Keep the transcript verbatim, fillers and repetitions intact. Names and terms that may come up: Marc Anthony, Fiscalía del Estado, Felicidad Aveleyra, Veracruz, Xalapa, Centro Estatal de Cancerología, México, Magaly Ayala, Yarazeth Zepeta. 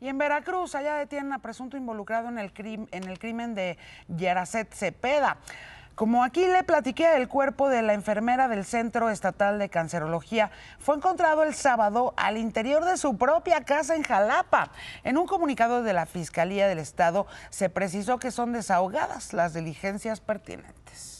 Y en Veracruz, allá detienen a presunto involucrado en el, crim, en el crimen de Yarazeth Zepeta. Como aquí le platiqué, el cuerpo de la enfermera del Centro Estatal de Cancerología fue encontrado el sábado al interior de su propia casa en Xalapa. En un comunicado de la Fiscalía del Estado se precisó que son desahogadas las diligencias pertinentes.